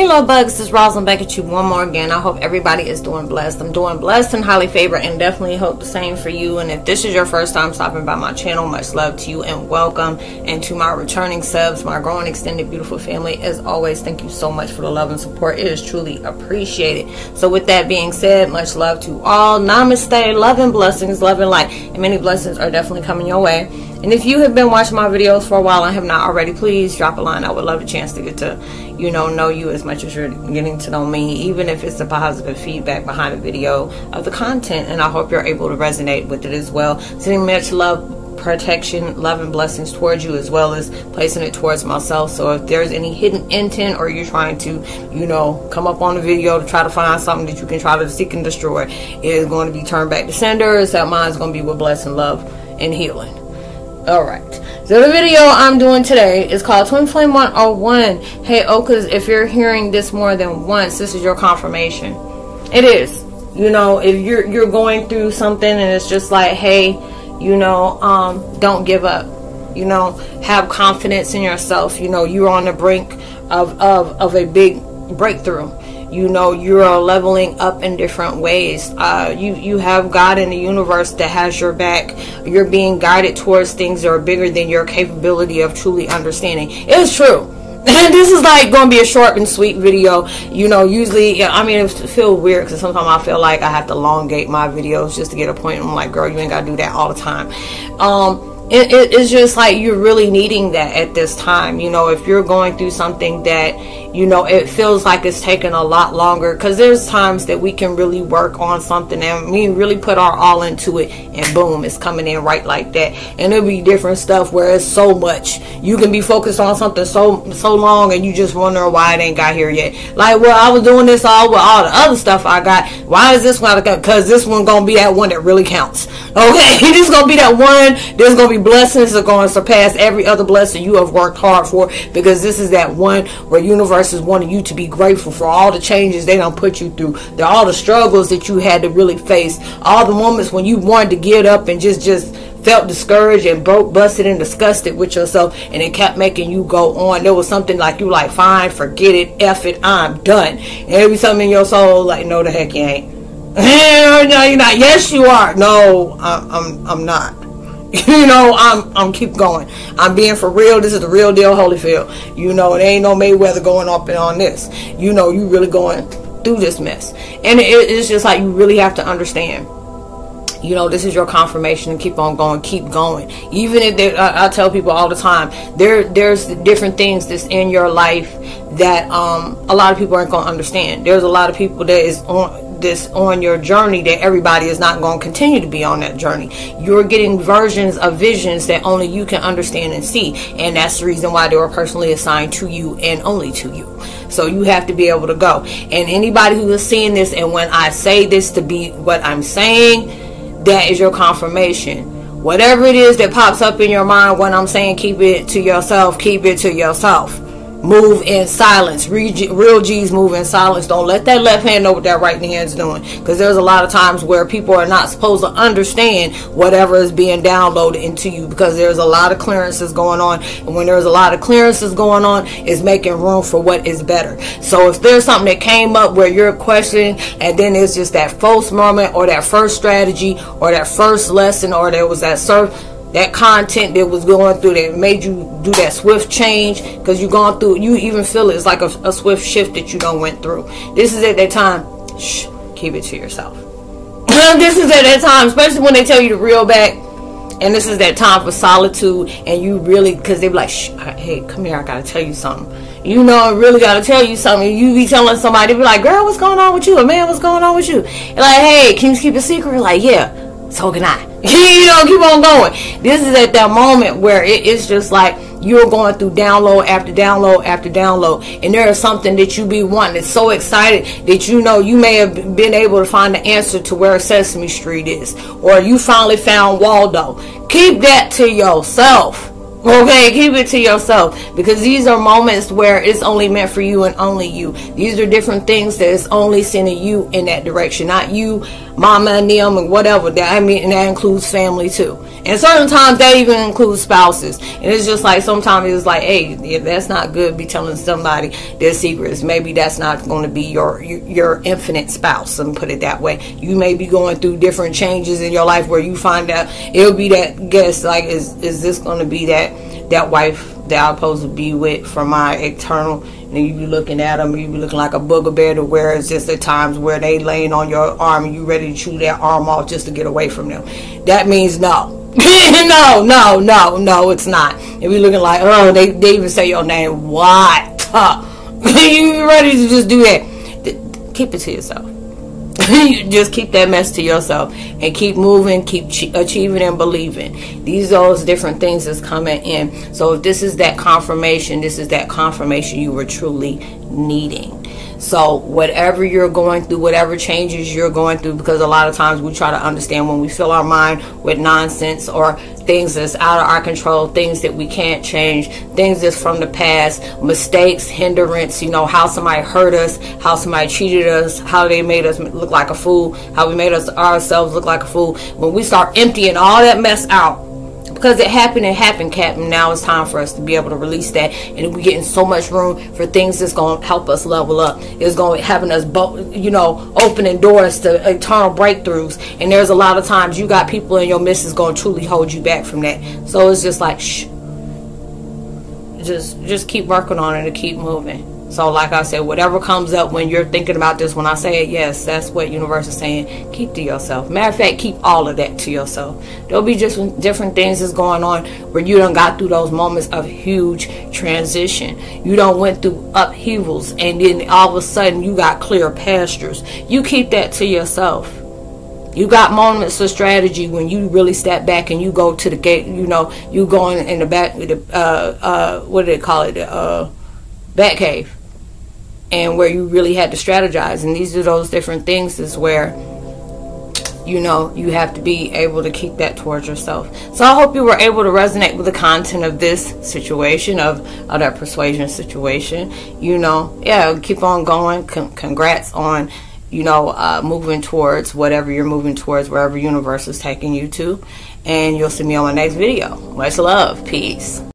Hello Bugs, this is Roslyn back at you one more again. I hope everybody is doing blessed. I'm doing blessed and highly favored and definitely hope the same for you. And if this is your first time stopping by my channel, much love to you and welcome. And to my returning subs, my growing extended beautiful family, as always, thank you so much for the love and support. It is truly appreciated. So with that being said, much love to all. Namaste, love and blessings, love and light. And many blessings are definitely coming your way. And if you have been watching my videos for a while and have not already, please drop a line. I would love a chance to get to, you know you as much as you're getting to know me, even if it's the positive feedback behind the video of the content. And I hope you're able to resonate with it as well. Sending much love, protection, love and blessings towards you, as well as placing it towards myself. So if there's any hidden intent or you're trying to, you know, come up on the video to try to find something that you can try to seek and destroy, it is going to be turned back to sender. That mine is going to be with blessing, love and healing. Alright, so the video I'm doing today is called Twin Flame 101. Heyokas, if you're hearing this more than once, this is your confirmation. It is. You know, if you're going through something and it's just like, hey, you know, don't give up. You know, have confidence in yourself. You know, you're on the brink of a big breakthrough. You know, you're leveling up in different ways. You have God in the universe that has your back. You're being guided towards things that are bigger than your capability of truly understanding. It's true. This is like going to be a short and sweet video. You know, usually, I mean, it feels weird because sometimes I feel like I have to elongate my videos just to get a point. I'm like, girl, you ain't got to do that all the time. It's just like you're really needing that at this time. You know, if you're going through something that, you know, it feels like it's taking a lot longer, because there's times that we can really work on something and we really put our all into it and boom, it's coming in right like that. And it'll be different stuff where it's so much, you can be focused on something so long and you just wonder why it ain't got here yet. Like, well, I was doing this all with all the other stuff I got, why is this one? Because this one gonna be that one that really counts. Okay, this is gonna be that one. There's gonna be blessings are going to surpass every other blessing you have worked hard for, because this is that one where universe is wanting you to be grateful for all the changes they done put you through, all the struggles that you had to really face, all the moments when you wanted to get up and just felt discouraged and broke, busted, and disgusted with yourself, and it kept making you go on. There was something like you like, fine, forget it, F it, I'm done. And there was something in your soul like, no, the heck you ain't. No, you're not. Yes, you are. No, I'm not. You know, I'm keep going. I'm being for real. This is the real deal, Holyfield. You know, it ain't no Mayweather going up and on this. You know, you really going through this mess. And it's just like you really have to understand. You know, this is your confirmation, and keep on going, keep going. Even if I tell people all the time, there's different things that's in your life that a lot of people aren't gonna understand. There's a lot of people that is on your journey that everybody is not going to continue to be on that journey. You're getting versions of visions that only you can understand and see, and that's the reason why they were personally assigned to you and only to you. So you have to be able to go. And anybody who is seeing this, and when I say this to be what I'm saying, that is your confirmation. Whatever it is that pops up in your mind when I'm saying, keep it to yourself, keep it to yourself. Move in silence. Real G's move in silence. Don't let that left hand know what that right hand's doing, because there's a lot of times where people are not supposed to understand whatever is being downloaded into you, because there's a lot of clearances going on, and when there's a lot of clearances going on, it's making room for what is better. So if there's something that came up where you're questioning, and then it's just that false moment or that first strategy or that first lesson, or there was that that content that was going through that made you do that swift change, because you're going through, you even feel it's like a swift shift that you done went through. This is at that time, shh, keep it to yourself. This is at that time, especially when they tell you to reel back, and this is that time for solitude, and you really, because they be like, shh, hey, come here, I gotta tell you something. You know, I really gotta tell you something. You be telling somebody, they be like, girl, what's going on with you? Or man, what's going on with you? And like, hey, can you keep it secret? Like, yeah. So can I. You know, keep on going. This is at that moment where it is just like you're going through download after download after download, and there is something that you be wanting. It's so excited that you know you may have been able to find the answer to where Sesame Street is, or you finally found Waldo. Keep that to yourself. Okay, keep it to yourself, because these are moments where it's only meant for you and only you. These are different things that is only sending you in that direction, not you, mama and them and whatever. That I mean, and that includes family too. And certain times that even includes spouses. And it's just like sometimes it's like, hey, if that's not good, be telling somebody their secrets. Maybe that's not going to be your infinite spouse. Let me put it that way. You may be going through different changes in your life where you find out it'll be that guess like, is this going to be that wife that I'm supposed to be with for my eternal? And you be looking at them, you be looking like a booger bear, to where it's just at times where they laying on your arm and you ready to chew that arm off just to get away from them. That means no. no, it's not. And we looking like, oh, they even say your name. What? You ready to just do that? Keep it to yourself. You just keep that mess to yourself and keep moving, keep achieving and believing. These are those different things that's coming in. So if this is that confirmation, this is that confirmation you were truly needing. So whatever you're going through, whatever changes you're going through, because a lot of times we try to understand when we fill our mind with nonsense or things that's out of our control, things that we can't change, things that's from the past, mistakes, hindrance, you know, how somebody hurt us, how somebody cheated us, how they made us look like a fool, how we made ourselves look like a fool. When we start emptying all that mess out, because it happened, Captain. Now it's time for us to be able to release that. And we're getting so much room for things that's going to help us level up. It's going to having us, you know, opening doors to eternal breakthroughs. And there's a lot of times you got people in your midst is going to truly hold you back from that. So it's just like, shh. Just keep working on it and keep moving. So like I said, whatever comes up when you're thinking about this, when I say it, yes, that's what universe is saying. Keep to yourself. Matter of fact, keep all of that to yourself. There'll be just different things that's going on where you done got through those moments of huge transition. You done went through upheavals, and then all of a sudden you got clear pastures. You keep that to yourself. You got moments of strategy when you really step back and you go to the gate. You know, you going in the back, what do they call it, back cave, and where you really had to strategize. And these are those different things is where, you know, you have to be able to keep that towards yourself. So I hope you were able to resonate with the content of this situation, of that persuasion situation. You know, yeah, keep on going. Congrats on, you know, moving towards whatever you're moving towards, wherever universe is taking you to. And you'll see me on my next video. Much love. Peace.